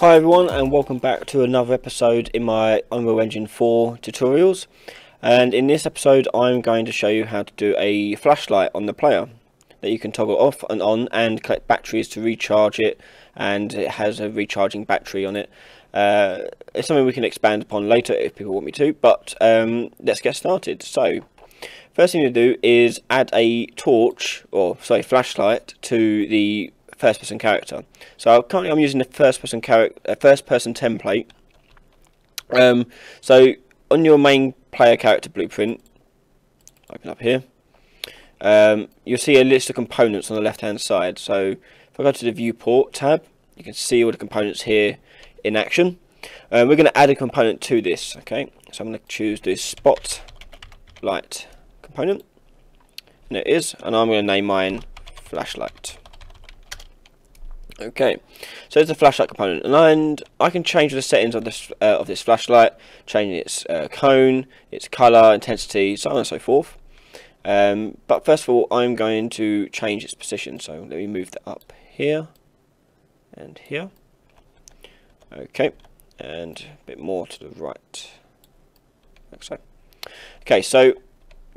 Hi everyone, and welcome back to another episode in my Unreal Engine 4 tutorials. And in this episode I'm going to show you how to do a flashlight on the player that you can toggle off and on and collect batteries to recharge it, and it has a recharging battery on it. It's something we can expand upon later if people want me to, but let's get started. So first thing to do is add a torch, or sorry, flashlight to the first-person character. So currently I'm using the first-person character, first-person template. So on your main player character blueprint, open up here. You'll see a list of components on the left-hand side. So if I go to the viewport tab, you can see all the components here in action. We're going to add a component to this. Okay, so I'm going to choose this spotlight component, and it is, and I'm going to name mine flashlight. Okay, so there's the flashlight component, and I can change the settings of this flashlight, changing its cone, its colour, intensity, so on and so forth. But first of all, I'm going to change its position, so let me move that up here and here. Okay, and a bit more to the right, like so. Okay, so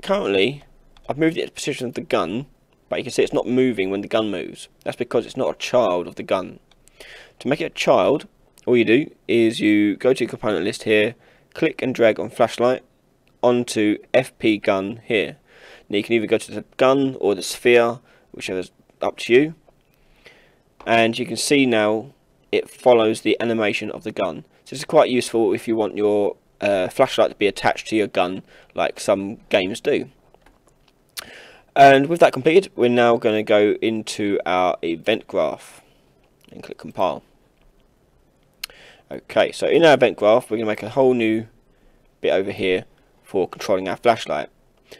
currently I've moved it to the position of the gun, but you can see it's not moving when the gun moves. That's because it's not a child of the gun. To make it a child, all you do is you go to your component list here, click and drag on flashlight onto FP gun here. Now you can either go to the gun or the sphere, whichever's up to you, and you can see now it follows the animation of the gun. So this is quite useful if you want your flashlight to be attached to your gun like some games do. And with that completed, we're now going to go into our event graph and click compile. Okay, so in our event graph we're going to make a whole new bit over here for controlling our flashlight.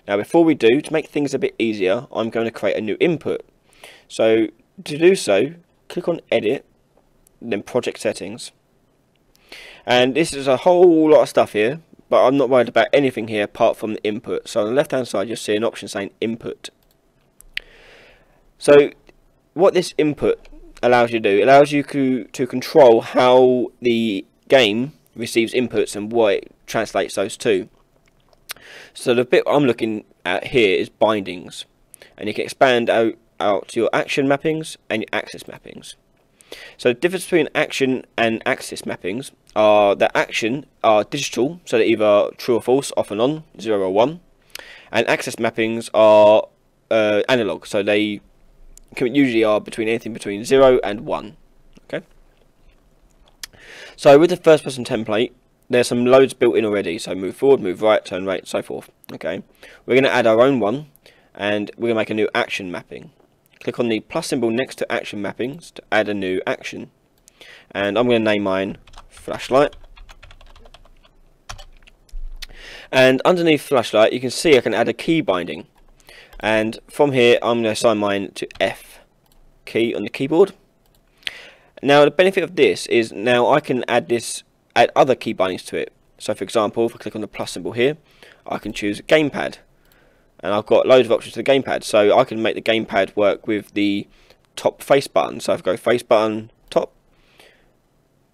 Now before we do, to make things a bit easier, I'm going to create a new input. So to do so, click on edit, then project settings. And this is a whole lot of stuff here, but I'm not worried about anything here apart from the input. So on the left hand side you'll see an option saying input. So what this input allows you to do, it allows you to control how the game receives inputs and what it translates those to. So the bit I'm looking at here is bindings, and you can expand out to your action mappings and your axis mappings. So the difference between action and axis mappings are that action are digital, so they're either true or false, off and on, 0 or 1. And axis mappings are analog, so they usually are between anything between 0 and 1. Okay. So with the first person template, there's some loads built in already, so move forward, move right, turn right, so forth. Okay. We're going to add our own one, and we're going to make a new action mapping. Click on the plus symbol next to action mappings to add a new action, and I'm going to name mine flashlight. And underneath flashlight you can see I can add a key binding, and from here I'm going to assign mine to F key on the keyboard. Now the benefit of this is now I can add other key bindings to it. So for example, if I click on the plus symbol here, I can choose gamepad. And I've got loads of options for the gamepad, so I can make the gamepad work with the top face button. So if I go face button top,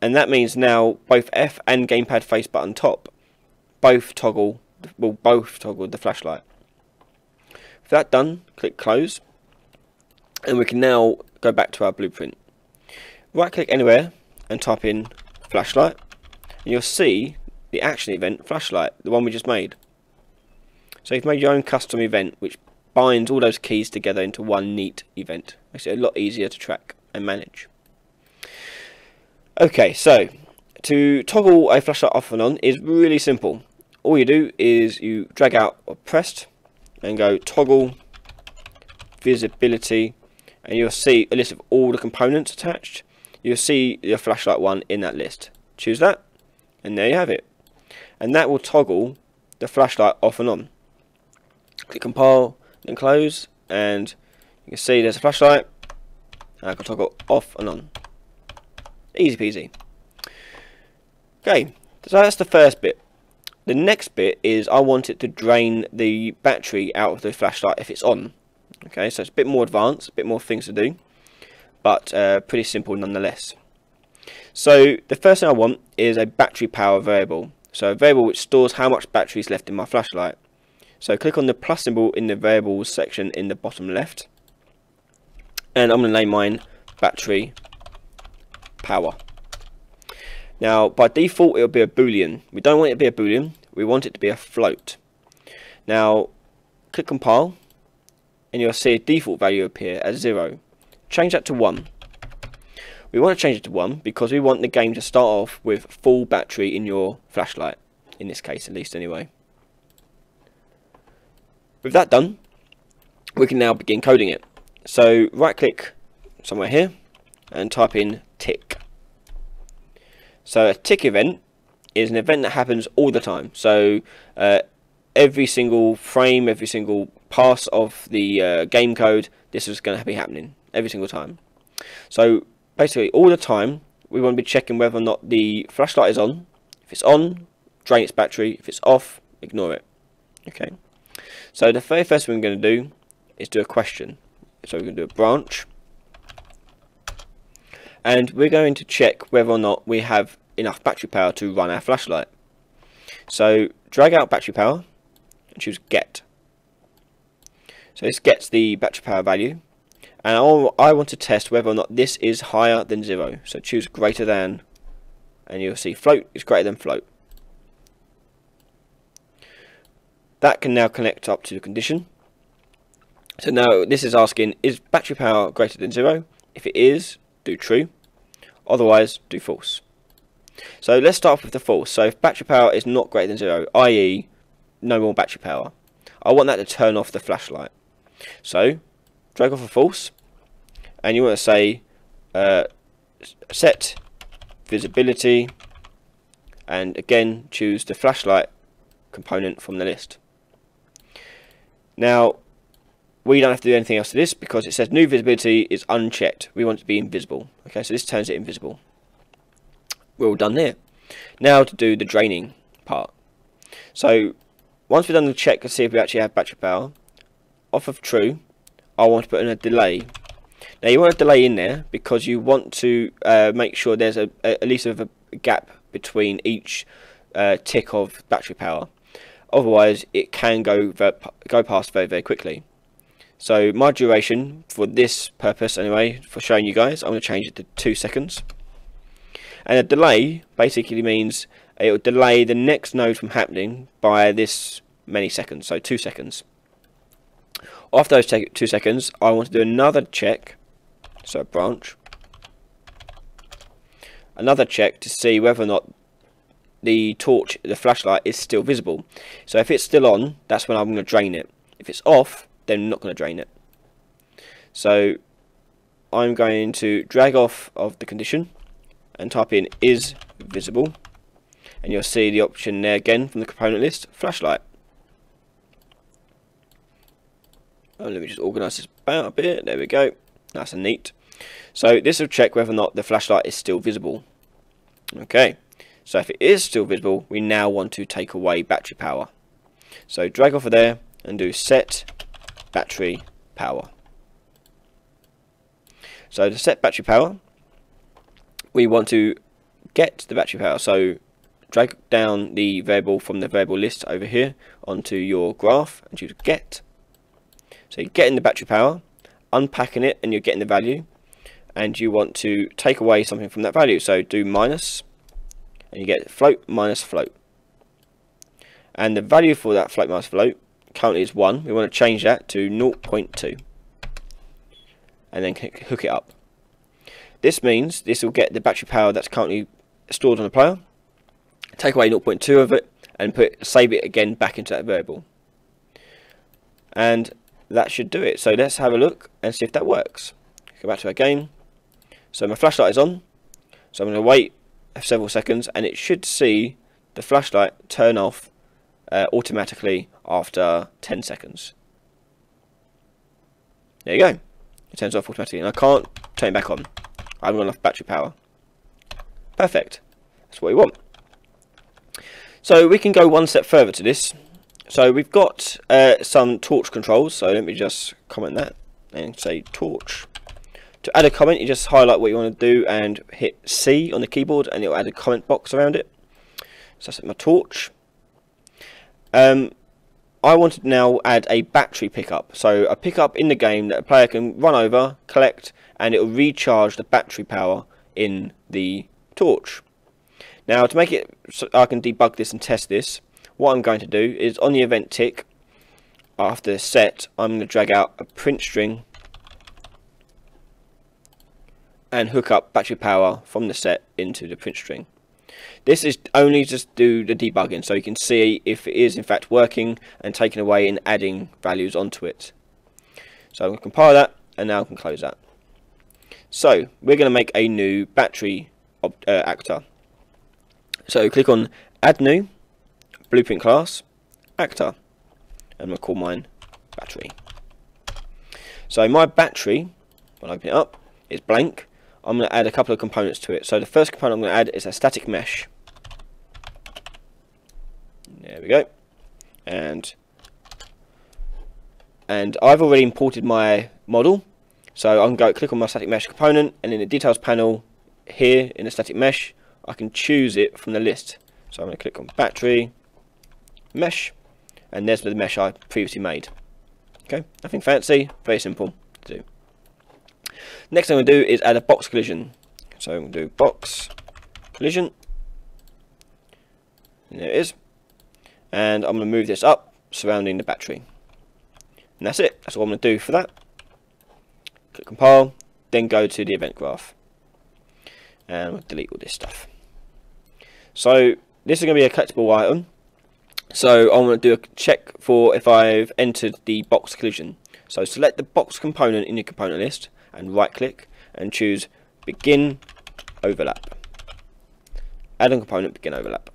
and that means now both F and gamepad face button top both toggle the flashlight. With that done, click close, and we can now go back to our blueprint. Right click anywhere and type in flashlight, and you'll see the action event flashlight, the one we just made. So you've made your own custom event which binds all those keys together into one neat event. Makes it a lot easier to track and manage. Okay, so to toggle a flashlight off and on is really simple. All you do is you drag out or press and go toggle visibility, and you'll see a list of all the components attached. You'll see your flashlight one in that list. Choose that, and there you have it. And that will toggle the flashlight off and on. Click compile and close, and you can see there's a flashlight, and I can toggle off and on. Easy peasy. Okay, so that's the first bit. The next bit is I want it to drain the battery out of the flashlight if it's on. Okay, so it's a bit more advanced, a bit more things to do, but pretty simple nonetheless. So the first thing I want is a battery power variable. So a variable which stores how much battery is left in my flashlight. So click on the plus symbol in the variables section in the bottom left. And I'm going to name mine battery power. Now by default it will be a boolean. We don't want it to be a boolean, we want it to be a float. Now click compile and you'll see a default value appear as 0. Change that to 1. We want to change it to 1 because we want the game to start off with full battery in your flashlight, in this case at least anyway. With that done, we can now begin coding it. So right click somewhere here and type in tick. So a tick event is an event that happens all the time. So every single frame, every single pass of the game code, this is going to be happening every single time. So basically all the time we want to be checking whether or not the flashlight is on. If it's on, drain its battery. If it's off, ignore it. Okay. So the very first thing we're going to do is do a question. So we're going to do a branch. And we're going to check whether or not we have enough battery power to run our flashlight. So drag out battery power and choose get. So this gets the battery power value. And I want to test whether or not this is higher than 0. So choose greater than and you'll see float is greater than float. That can now connect up to the condition. So now this is asking, is battery power greater than 0? If it is, do true, otherwise do false. So let's start off with the false. So if battery power is not greater than 0, i.e. no more battery power, I want that to turn off the flashlight. So drag off a false and you want to say set visibility and again choose the flashlight component from the list. Now we don't have to do anything else to this because it says new visibility is unchecked. We want it to be invisible. Okay, so this turns it invisible. We're all done there. Now to do the draining part. So once we've done the check to see if we actually have battery power, off of true, I want to put in a delay. Now you want a delay in there because you want to make sure there's at least a gap between each tick of battery power. Otherwise, it can go past very, very quickly. So my duration for this purpose anyway, for showing you guys, I'm going to change it to 2 seconds. And a delay basically means it will delay the next node from happening by this many seconds, so 2 seconds. After those 2 seconds, I want to do another check, so branch, another check to see whether or not the torch, the flashlight, is still visible. So if it's still on, that's when I'm going to drain it. If it's off, then I'm not going to drain it. So I'm going to drag off of the condition and type in is visible and you'll see the option there again from the component list, flashlight. Oh, let me just organize this about a bit. There we go. That's neat. So this will check whether or not the flashlight is still visible. Okay, so if it is still visible, we now want to take away battery power. So drag off of there and do set battery power. So to set battery power, we want to get the battery power. So drag down the variable from the variable list over here onto your graph and choose get. So you're getting the battery power, unpacking it, and you're getting the value. And you want to take away something from that value. So do minus, and you get float minus float. And the value for that float minus float currently is 1. We want to change that to 0.2 and then hook it up. This means this will get the battery power that's currently stored on the player, take away 0.2 of it and save it again back into that variable, and that should do it. So let's have a look and see if that works. Go back to our game. So my flashlight is on, so I'm going to wait several seconds and it should see the flashlight turn off automatically after 10 seconds. There you go. It turns off automatically and I can't turn it back on. I haven't got enough battery power. Perfect. That's what we want. So we can go one step further to this. So we've got some torch controls. So let me just comment that and say torch To add a comment, you just highlight what you want to do and hit C on the keyboard, and it'll add a comment box around it. So that's my torch. I want to now add a battery pickup, so a pickup in the game that a player can run over, collect, and it'll recharge the battery power in the torch. Now, to make it so I can debug this and test this, what I'm going to do is on the event tick, after set, I'm going to drag out a print string and hook up battery power from the set into the print string. This is only just do the debugging, so you can see if it is in fact working and taking away and adding values onto it. So I'm going to compile that, and now I can close that. So we're going to make a new battery actor. So click on Add New, Blueprint Class, Actor, and I'm going to call mine Battery. So my battery, when I open it up, is blank. I'm going to add a couple of components to it. So the first component I'm going to add is a static mesh. There we go. And I've already imported my model. So I'm going to click on my static mesh component, and in the details panel here in the static mesh, I can choose it from the list. So I'm going to click on battery, mesh, and there's the mesh I previously made. Okay, nothing fancy, very simple to do. Next thing I'm going to do is add a box collision. So I'm going to do box collision. And there it is. And I'm going to move this up, surrounding the battery. And that's it. That's all I'm going to do for that. Click compile, then go to the event graph. And I'll delete all this stuff. So this is going to be a collectible item. So I'm going to do a check for if I've entered the box collision. So select the box component in your component list and right click and choose Begin Overlap. Add on component, Begin Overlap.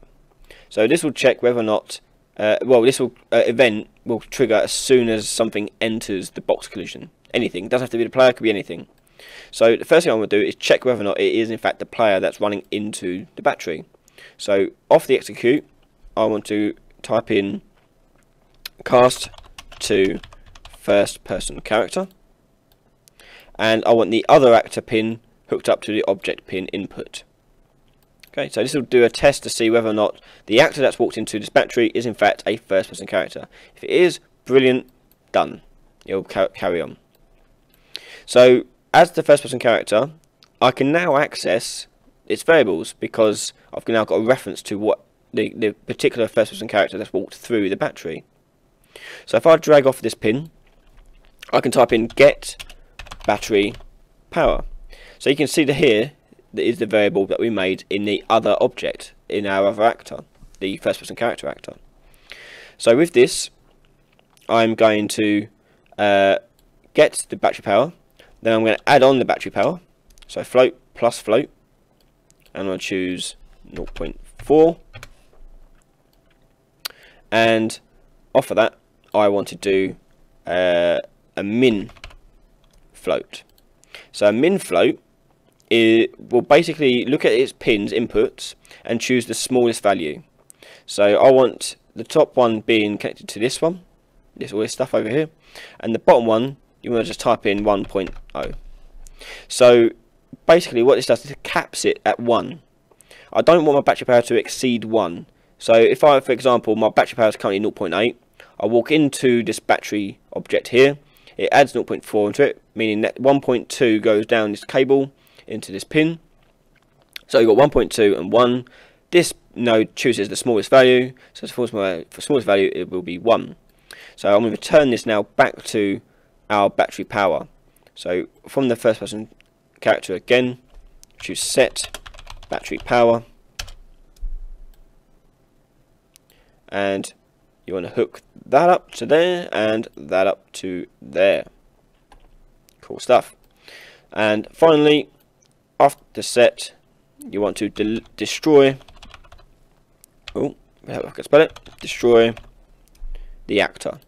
So this will check whether or not, event will trigger as soon as something enters the box collision. Anything, it doesn't have to be the player, it could be anything. So the first thing I'm going to do is check whether or not it is in fact the player that's running into the battery. So off the execute, I want to type in cast to first-person character, and I want the other actor pin hooked up to the object pin input. Okay, so this will do a test to see whether or not the actor that's walked into this battery is in fact a first-person character. If it is, brilliant, done. It'll carry on. So as the first-person character, I can now access its variables because I've now got a reference to what the particular first-person character that's walked through the battery. So if I drag off this pin, I can type in get battery power. So you can see that here that is the variable that we made in the other object, in our other actor, the first person character actor. So with this, I'm going to get the battery power, then I'm going to add on the battery power, so float plus float, and I'm going to choose 0.4, and off of that I want to do a min float. So a min float will basically look at its pins inputs and choose the smallest value. So I want the top one being connected to this one, all this stuff over here, and the bottom one you want to just type in 1.0. So basically what this does is it caps it at 1. I don't want my battery power to exceed 1. So if I, for example, my battery power is currently 0.8, I walk into this battery object here, it adds 0.4 into it, meaning that 1.2 goes down this cable into this pin. So you've got 1.2 and 1. This node chooses the smallest value, so for smallest value it will be 1. So I'm going to return this now back to our battery power. So from the first person character again, choose set battery power, and you want to hook that up to there and that up to there. Cool stuff. And finally, after set, you want to destroy. Oh, I hope I can spell it. Destroy the actor.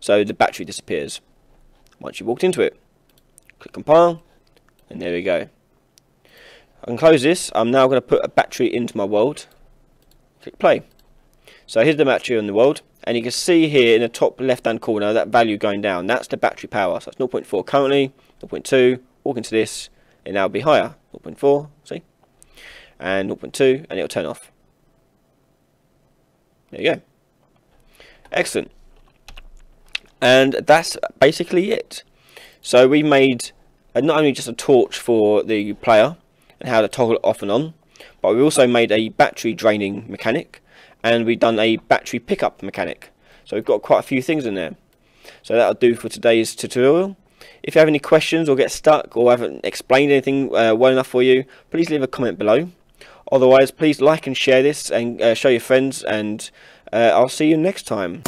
So the battery disappears once you walked into it. Click compile, and there we go. I can close this. I'm now going to put a battery into my world. Click play. So here's the battery in the world, and you can see here in the top left hand corner that value going down. That's the battery power. So it's 0.4 currently, 0.2, walk into this, and now it'll be higher, 0.4, see, and 0.2, and it'll turn off. There you go. Excellent. And that's basically it. So we made not only just a torch for the player and how to toggle it off and on, but we also made a battery draining mechanic, and we've done a battery pickup mechanic. So we've got quite a few things in there. So that'll do for today's tutorial. If you have any questions or get stuck or haven't explained anything well enough for you, please leave a comment below. Otherwise, please like and share this and show your friends, and I'll see you next time.